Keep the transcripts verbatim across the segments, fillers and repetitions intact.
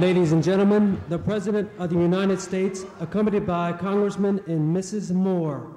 Ladies and gentlemen, the President of the United States, accompanied by Congressman and Missus Moore.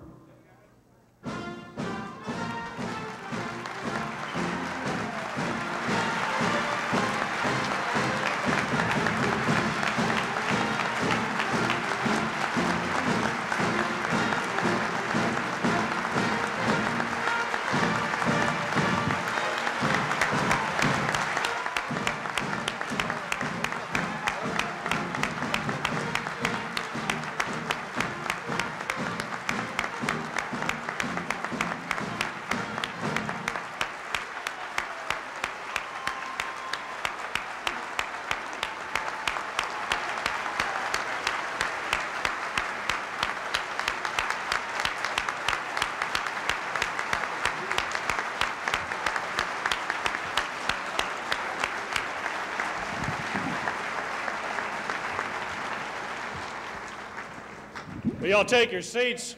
Will y'all take your seats?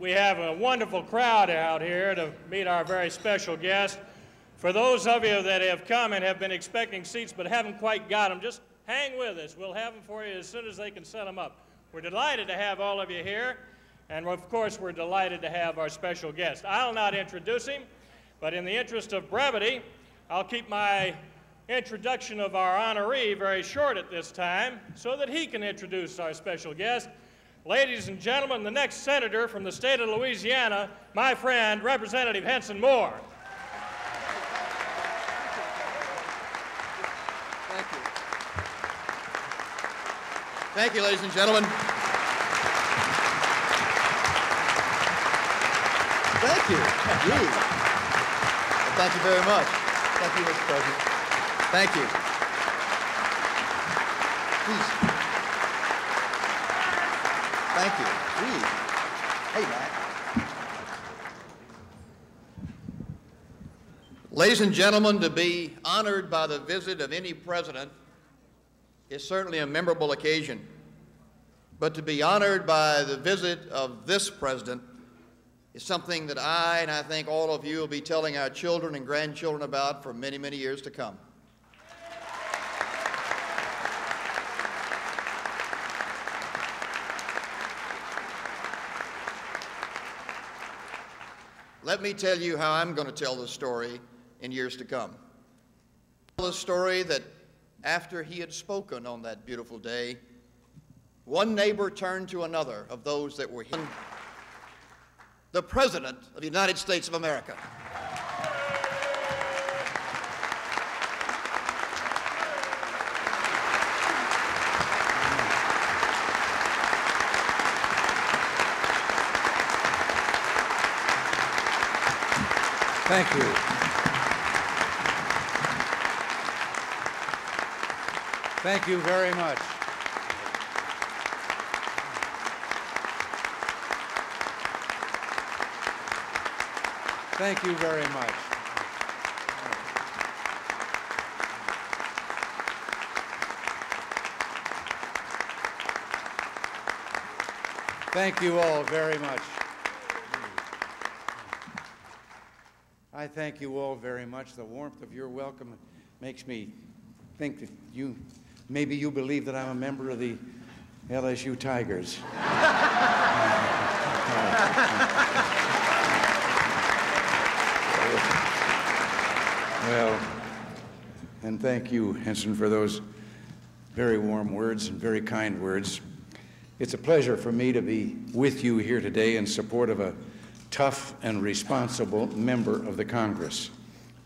We have a wonderful crowd out here to meet our very special guest. For those of you that have come and have been expecting seats but haven't quite got them, just hang with us. We'll have them for you as soon as they can set them up. We're delighted to have all of you here, and of course we're delighted to have our special guest. I'll not introduce him, but in the interest of brevity, I'll keep my introduction of our honoree very short at this time so that he can introduce our special guest. Ladies and gentlemen, the next senator from the state of Louisiana, my friend, Representative Henson Moore. Thank you. Thank you, ladies and gentlemen. Thank you. Thank you. Thank you very much. Thank you, Mister President. Thank you. Please. Thank you. Gee. Hey, Matt. Ladies and gentlemen, to be honored by the visit of any president is certainly a memorable occasion. But to be honored by the visit of this president is something that I, and I think all of you, will be telling our children and grandchildren about for many, many years to come. Let me tell you how I'm going to tell this story in years to come. Tell the story that after he had spoken on that beautiful day, one neighbor turned to another of those that were here. The President of the United States of America. Thank you. Thank you very much. Thank you very much. Thank you all very much. I thank you all very much. The warmth of your welcome makes me think that you, maybe you believe that I'm a member of the L S U Tigers. Well, and thank you, Henson, for those very warm words and very kind words. It's a pleasure for me to be with you here today in support of a tough and responsible member of the Congress,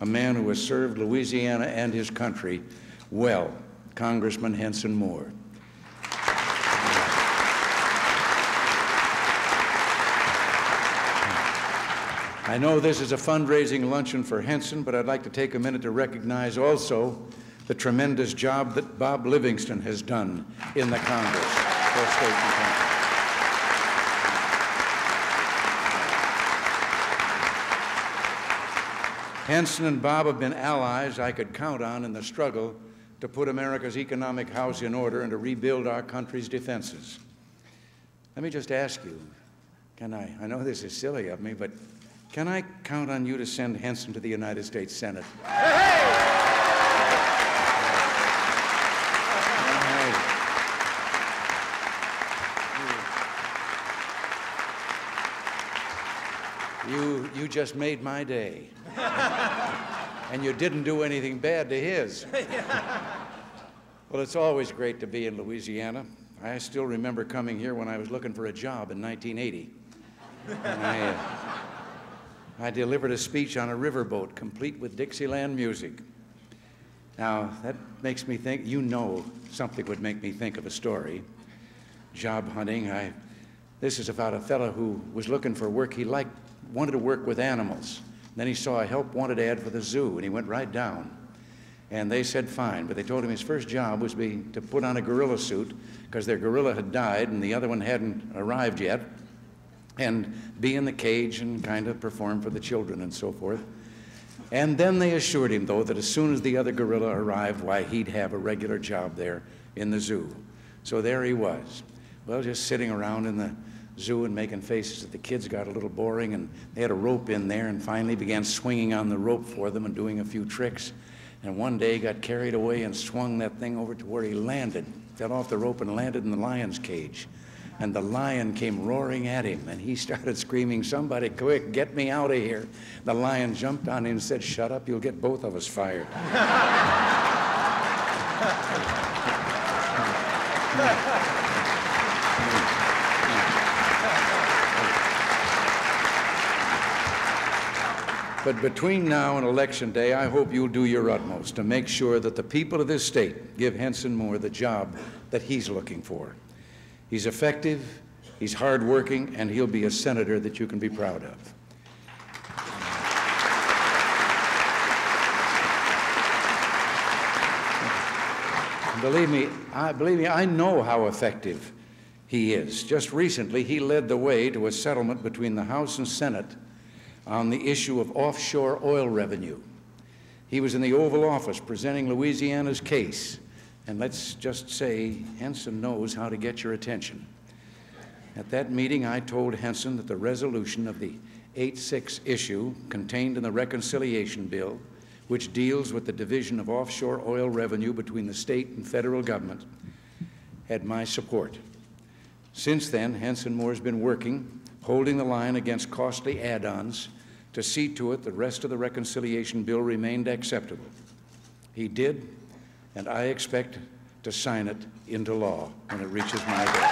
a man who has served Louisiana and his country well, Congressman Henson Moore. I know this is a fundraising luncheon for Henson, but I'd like to take a minute to recognize also the tremendous job that Bob Livingston has done in the Congress for state and country. Henson and Bob have been allies I could count on in the struggle to put America's economic house in order and to rebuild our country's defenses. Let me just ask you, can I, I know this is silly of me, but can I count on you to send Henson to the United States Senate? Hey, hey! You, you just made my day. And you didn't do anything bad to his. Well, it's always great to be in Louisiana. I still remember coming here when I was looking for a job in nineteen eighty. And I, uh, I delivered a speech on a riverboat, complete with Dixieland music. Now, that makes me think, you know something would make me think of a story. Job hunting, I, this is about a fellow who was looking for work. He liked, wanted to work with animals. Then he saw a help wanted ad for the zoo, and he went right down. And they said fine, but they told him his first job was be, to put on a gorilla suit, because their gorilla had died and the other one hadn't arrived yet, and be in the cage and kind of perform for the children and so forth. And then they assured him, though, that as soon as the other gorilla arrived, why, he'd have a regular job there in the zoo. So there he was, well, just sitting around in the zoo and making faces at the kids. Got a little boring, and they had a rope in there, and finally began swinging on the rope for them and doing a few tricks. And one day got carried away and swung that thing over to where he landed, fell off the rope and landed in the lion's cage. And the lion came roaring at him, and he started screaming, "Somebody quick, get me out of here." The lion jumped on him and said, "Shut up, you'll get both of us fired." But between now and Election Day, I hope you'll do your utmost to make sure that the people of this state give Henson Moore the job that he's looking for. He's effective, he's hardworking, and he'll be a senator that you can be proud of. Believe me, I, believe me, I know how effective he is. Just recently, he led the way to a settlement between the House and Senate on the issue of offshore oil revenue. He was in the Oval Office presenting Louisiana's case, and let's just say Henson knows how to get your attention. At that meeting, I told Henson that the resolution of the eight six issue contained in the reconciliation bill, which deals with the division of offshore oil revenue between the state and federal government, had my support. Since then, Henson Moore has been working, holding the line against costly add-ons, to see to it the rest of the reconciliation bill remained acceptable. He did, and I expect to sign it into law when it reaches my desk.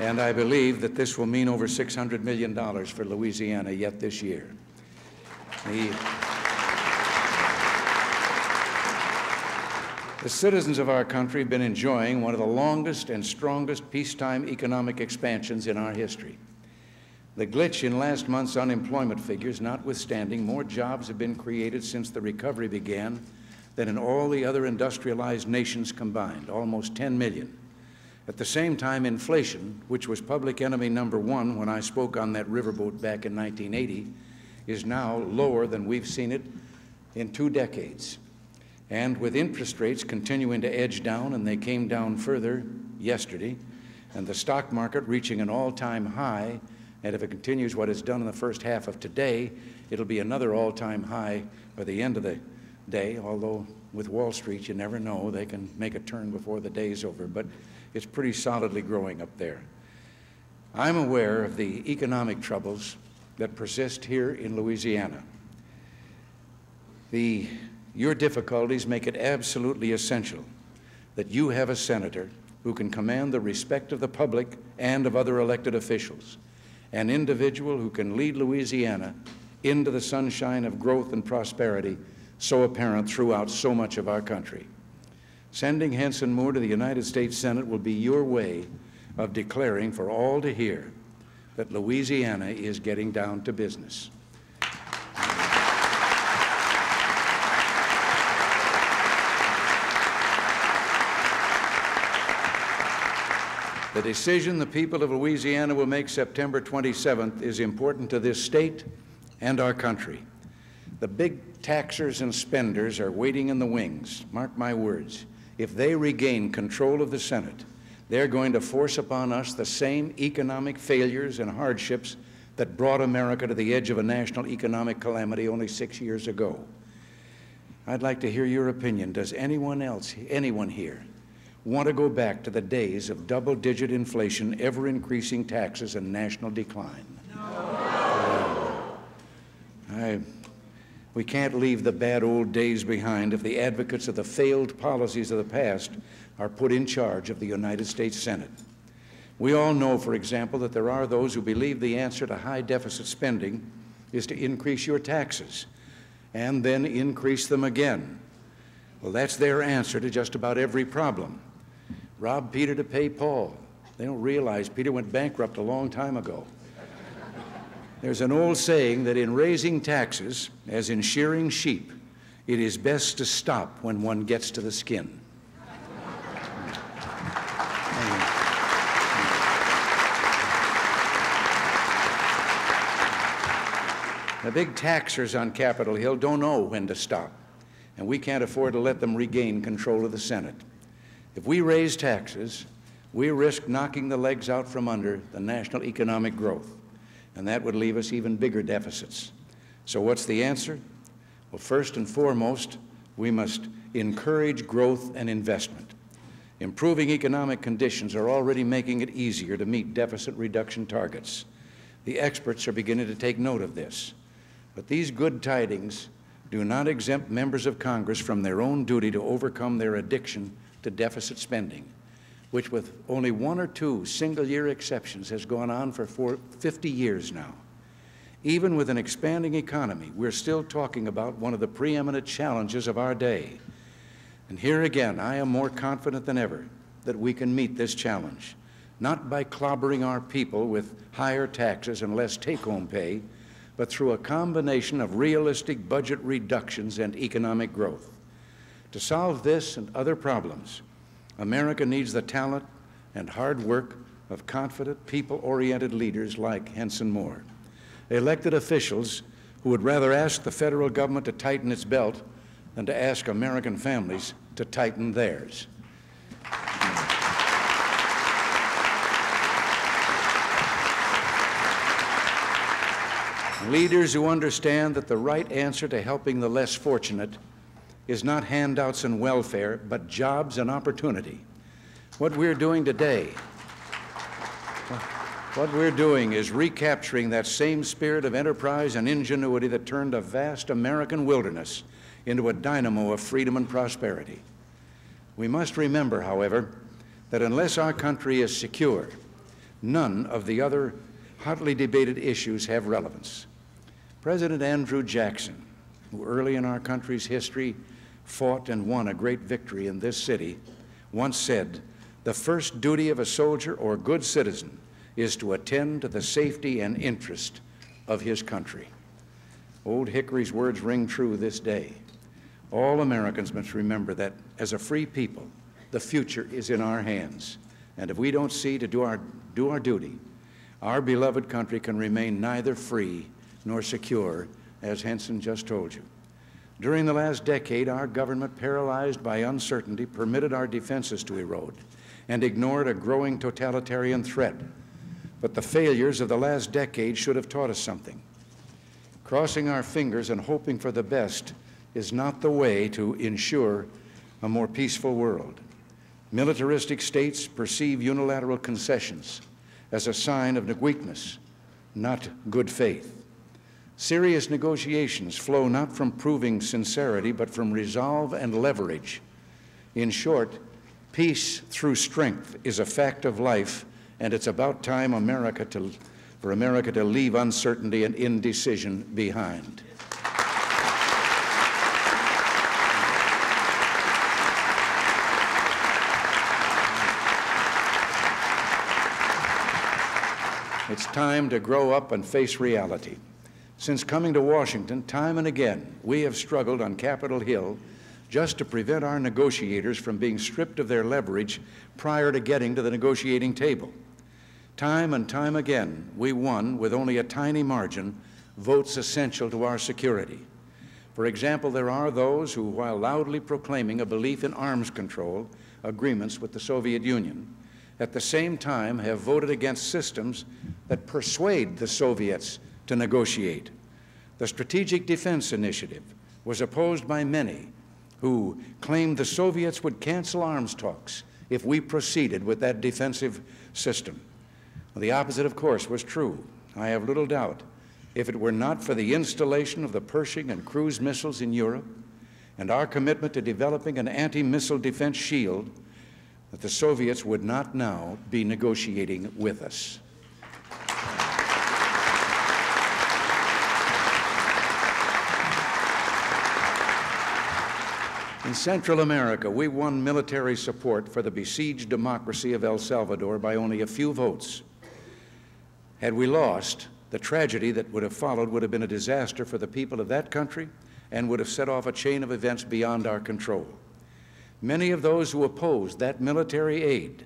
And I believe that this will mean over six hundred million dollars for Louisiana yet this year. The The citizens of our country have been enjoying one of the longest and strongest peacetime economic expansions in our history. The glitch in last month's unemployment figures notwithstanding, more jobs have been created since the recovery began than in all the other industrialized nations combined, almost ten million. At the same time, inflation, which was public enemy number one when I spoke on that riverboat back in nineteen eighty, is now lower than we've seen it in two decades. And with interest rates continuing to edge down, and they came down further yesterday, and the stock market reaching an all-time high, and if it continues what it's done in the first half of today, it'll be another all-time high by the end of the day, although with Wall Street, you never know. They can make a turn before the day's over, but it's pretty solidly growing up there. I'm aware of the economic troubles that persist here in Louisiana. The Your difficulties make it absolutely essential that you have a senator who can command the respect of the public and of other elected officials, an individual who can lead Louisiana into the sunshine of growth and prosperity so apparent throughout so much of our country. Sending Henson Moore to the United States Senate will be your way of declaring for all to hear that Louisiana is getting down to business. The decision the people of Louisiana will make September twenty-seventh is important to this state and our country. The big taxers and spenders are waiting in the wings, mark my words. If they regain control of the Senate, they're going to force upon us the same economic failures and hardships that brought America to the edge of a national economic calamity only six years ago. I'd like to hear your opinion. Does anyone else, anyone here, want to go back to the days of double-digit inflation, ever-increasing taxes, and national decline? No. Uh, I, we can't leave the bad old days behind if the advocates of the failed policies of the past are put in charge of the United States Senate. We all know, for example, that there are those who believe the answer to high deficit spending is to increase your taxes and then increase them again. Well, that's their answer to just about every problem. Rob Peter to pay Paul. They don't realize Peter went bankrupt a long time ago. There's an old saying that in raising taxes, as in shearing sheep, it is best to stop when one gets to the skin. The big taxers on Capitol Hill don't know when to stop, and we can't afford to let them regain control of the Senate. If we raise taxes, we risk knocking the legs out from under the national economic growth, and that would leave us even bigger deficits. So what's the answer? Well, first and foremost, we must encourage growth and investment. Improving economic conditions are already making it easier to meet deficit reduction targets. The experts are beginning to take note of this. But these good tidings do not exempt members of Congress from their own duty to overcome their addiction to deficit spending, which with only one or two single-year exceptions has gone on for fifty years now. Even with an expanding economy, we're still talking about one of the preeminent challenges of our day. And here again, I am more confident than ever that we can meet this challenge, not by clobbering our people with higher taxes and less take-home pay, but through a combination of realistic budget reductions and economic growth. To solve this and other problems, America needs the talent and hard work of confident, people-oriented leaders like Henson Moore, elected officials who would rather ask the federal government to tighten its belt than to ask American families to tighten theirs. Leaders who understand that the right answer to helping the less fortunate is not handouts and welfare, but jobs and opportunity. What we're doing today, what we're doing is recapturing that same spirit of enterprise and ingenuity that turned a vast American wilderness into a dynamo of freedom and prosperity. We must remember, however, that unless our country is secure, none of the other hotly debated issues have relevance. President Andrew Jackson, who early in our country's history fought and won a great victory in this city, once said, "The first duty of a soldier or good citizen is to attend to the safety and interest of his country." Old Hickory's words ring true this day. All Americans must remember that as a free people, the future is in our hands. And if we don't see to do our, do our duty, our beloved country can remain neither free nor secure, as Henson just told you. During the last decade, our government, paralyzed by uncertainty, permitted our defenses to erode and ignored a growing totalitarian threat. But the failures of the last decade should have taught us something. Crossing our fingers and hoping for the best is not the way to ensure a more peaceful world. Militaristic states perceive unilateral concessions as a sign of weakness, not good faith. Serious negotiations flow not from proving sincerity, but from resolve and leverage. In short, peace through strength is a fact of life, and it's about time America to, for America to leave uncertainty and indecision behind. It's time to grow up and face reality. Since coming to Washington, time and again, we have struggled on Capitol Hill just to prevent our negotiators from being stripped of their leverage prior to getting to the negotiating table. Time and time again, we won, with only a tiny margin, votes essential to our security. For example, there are those who, while loudly proclaiming a belief in arms control agreements with the Soviet Union, at the same time have voted against systems that persuade the Soviets to negotiate. The Strategic Defense Initiative was opposed by many who claimed the Soviets would cancel arms talks if we proceeded with that defensive system. Well, the opposite, of course, was true. I have little doubt. If it were not for the installation of the Pershing and cruise missiles in Europe and our commitment to developing an anti-missile defense shield, that the Soviets would not now be negotiating with us. In Central America, we won military support for the besieged democracy of El Salvador by only a few votes. Had we lost, the tragedy that would have followed would have been a disaster for the people of that country and would have set off a chain of events beyond our control. Many of those who opposed that military aid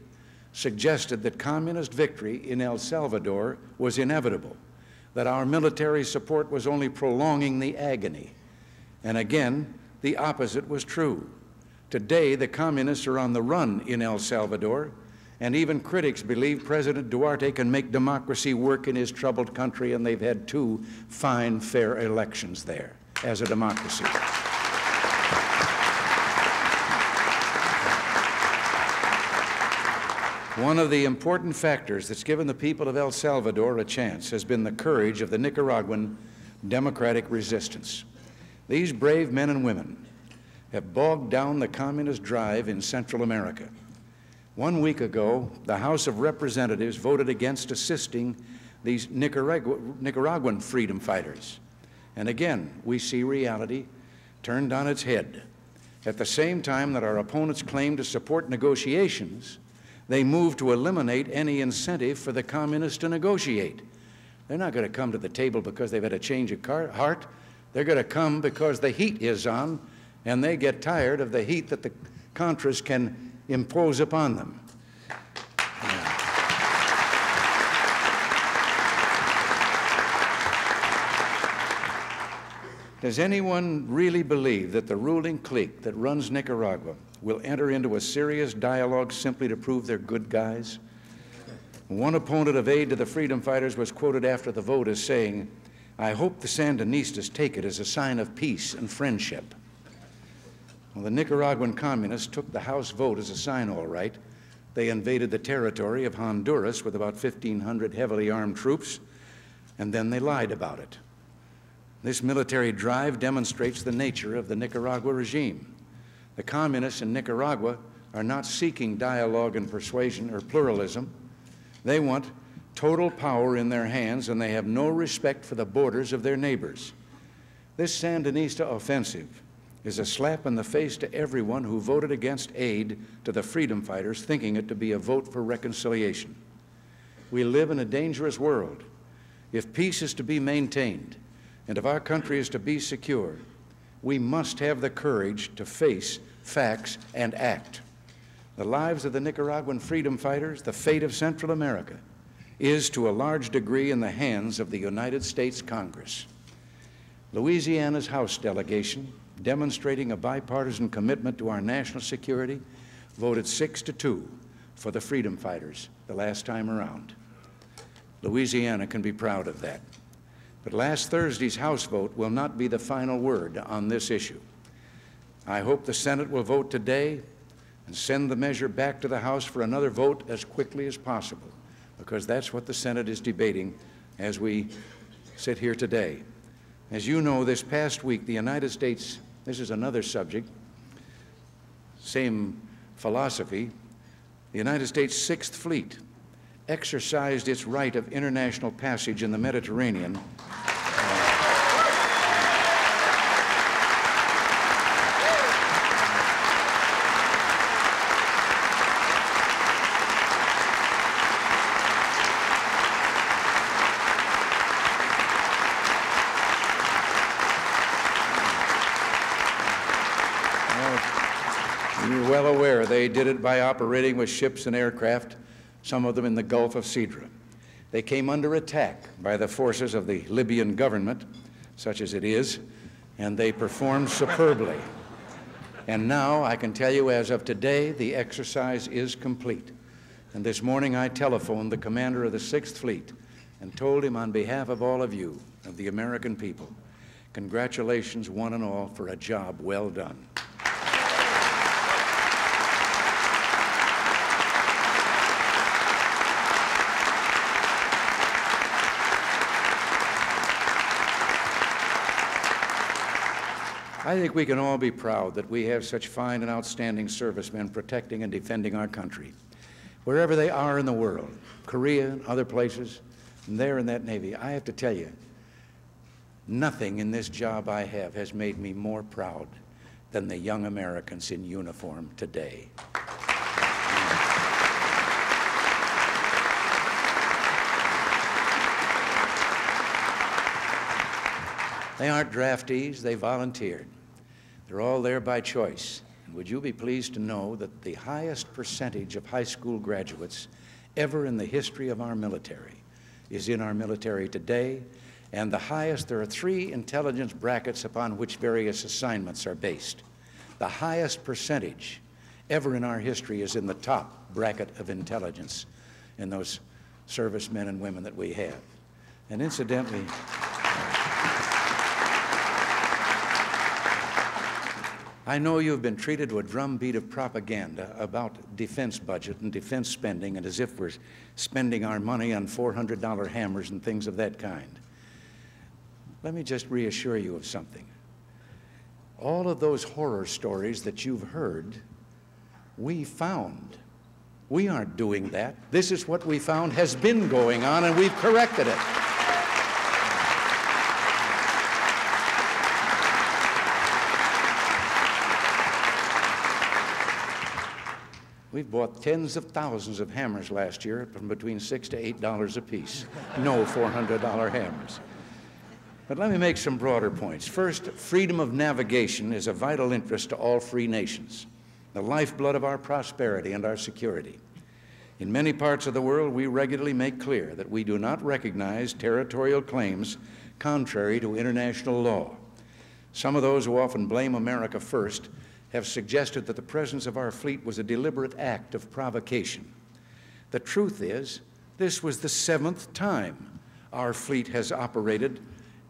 suggested that communist victory in El Salvador was inevitable, that our military support was only prolonging the agony. And again, the opposite was true. Today, the communists are on the run in El Salvador, and even critics believe President Duarte can make democracy work in his troubled country, and they've had two fine, fair elections there as a democracy. One of the important factors that's given the people of El Salvador a chance has been the courage of the Nicaraguan democratic resistance. These brave men and women have bogged down the communist drive in Central America. One week ago, the House of Representatives voted against assisting these Nicaragua, Nicaraguan freedom fighters. And again, we see reality turned on its head. At the same time that our opponents claim to support negotiations, they move to eliminate any incentive for the communists to negotiate. They're not going to come to the table because they've had a change of heart. They're going to come because the heat is on, and they get tired of the heat that the Contras can impose upon them. Yeah. Does anyone really believe that the ruling clique that runs Nicaragua will enter into a serious dialogue simply to prove they're good guys? One opponent of aid to the freedom fighters was quoted after the vote as saying, "I hope the Sandinistas take it as a sign of peace and friendship." Well, the Nicaraguan communists took the House vote as a sign, all right. They invaded the territory of Honduras with about fifteen hundred heavily armed troops, and then they lied about it. This military drive demonstrates the nature of the Nicaragua regime. The communists in Nicaragua are not seeking dialogue and persuasion or pluralism. They want total power in their hands, and they have no respect for the borders of their neighbors. This Sandinista offensive is a slap in the face to everyone who voted against aid to the freedom fighters, thinking it to be a vote for reconciliation. We live in a dangerous world. If peace is to be maintained, and if our country is to be secure, we must have the courage to face facts and act. The lives of the Nicaraguan freedom fighters, the fate of Central America, is to a large degree in the hands of the United States Congress. Louisiana's House delegation, demonstrating a bipartisan commitment to our national security, voted six to two for the freedom fighters the last time around. Louisiana can be proud of that. But last Thursday's House vote will not be the final word on this issue. I hope the Senate will vote today and send the measure back to the House for another vote as quickly as possible, because that's what the Senate is debating as we sit here today. As you know, this past week, the United States, this is another subject, same philosophy, the United States Sixth Fleet exercised its right of international passage in the Mediterranean. You're well aware they did it by operating with ships and aircraft, some of them in the Gulf of Sidra. They came under attack by the forces of the Libyan government, such as it is, and they performed superbly. And now, I can tell you, as of today, the exercise is complete. And this morning I telephoned the commander of the Sixth Fleet and told him, on behalf of all of you, of the American people, congratulations one and all for a job well done. I think we can all be proud that we have such fine and outstanding servicemen protecting and defending our country, wherever they are in the world, Korea and other places, and they're in that Navy. I have to tell you, nothing in this job I have has made me more proud than the young Americans in uniform today. They aren't draftees, they volunteered. They're all there by choice. And would you be pleased to know that the highest percentage of high school graduates ever in the history of our military is in our military today, and the highest, there are three intelligence brackets upon which various assignments are based. The highest percentage ever in our history is in the top bracket of intelligence in those servicemen and women that we have. And incidentally, I know you've been treated to a drumbeat of propaganda about defense budget and defense spending and as if we're spending our money on four hundred dollar hammers and things of that kind. Let me just reassure you of something. All of those horror stories that you've heard, we found. We aren't doing that. This is what we found has been going on, and we've corrected it. We've bought tens of thousands of hammers last year from between six to eight dollars a piece. No four hundred dollar hammers. But let me make some broader points. First, freedom of navigation is a vital interest to all free nations, the lifeblood of our prosperity and our security. In many parts of the world, we regularly make clear that we do not recognize territorial claims contrary to international law. Some of those who often blame America first have suggested that the presence of our fleet was a deliberate act of provocation. The truth is, this was the seventh time our fleet has operated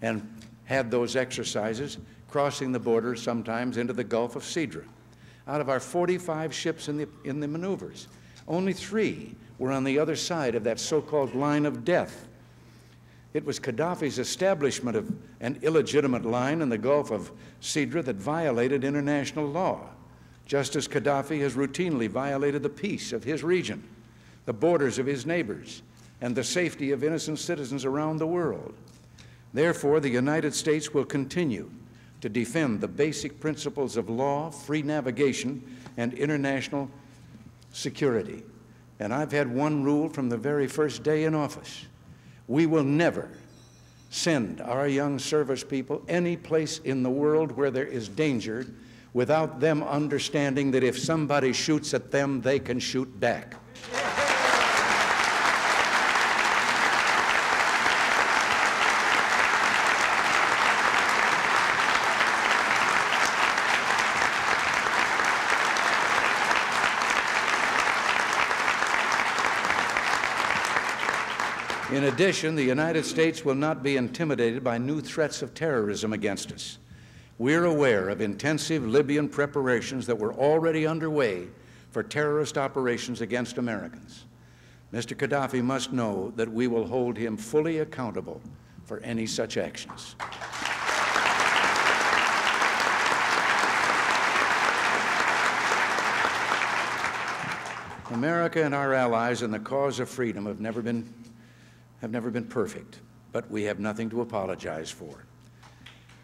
and had those exercises, crossing the border sometimes into the Gulf of Sidra. Out of our forty-five ships in the, in the maneuvers, only three were on the other side of that so-called line of death. It was Gaddafi's establishment of an illegitimate line in the Gulf of Sidra that violated international law, just as Gaddafi has routinely violated the peace of his region, the borders of his neighbors, and the safety of innocent citizens around the world. Therefore, the United States will continue to defend the basic principles of law, free navigation, and international security. And I've had one rule from the very first day in office. We will never send our young service people any place in the world where there is danger without them understanding that if somebody shoots at them, they can shoot back. In addition, the United States will not be intimidated by new threats of terrorism against us. We're aware of intensive Libyan preparations that were already underway for terrorist operations against Americans. Mister Gaddafi must know that we will hold him fully accountable for any such actions. America and our allies in the cause of freedom have never been have never been perfect, but we have nothing to apologize for.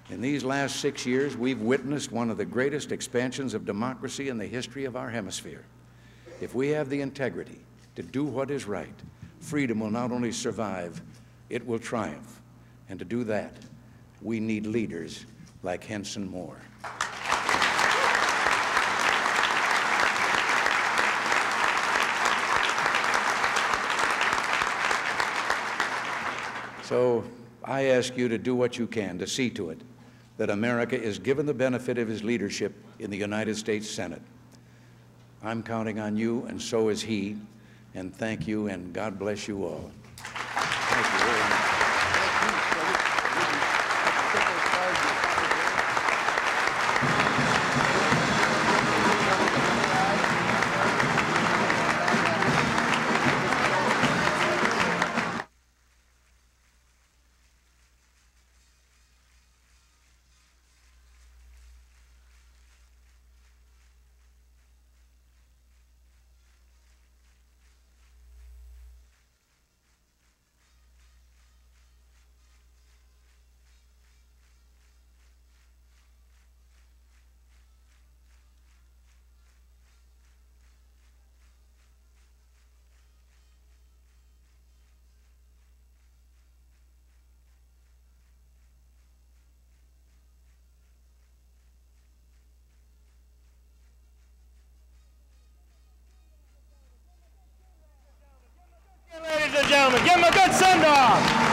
In these last six years, we've witnessed one of the greatest expansions of democracy in the history of our hemisphere. If we have the integrity to do what is right, freedom will not only survive, it will triumph. And to do that, we need leaders like Henson Moore. So I ask you to do what you can to see to it that America is given the benefit of his leadership in the United States Senate. I'm counting on you, and so is he. And thank you, and God bless you all. Thank you very much. them a good send-off.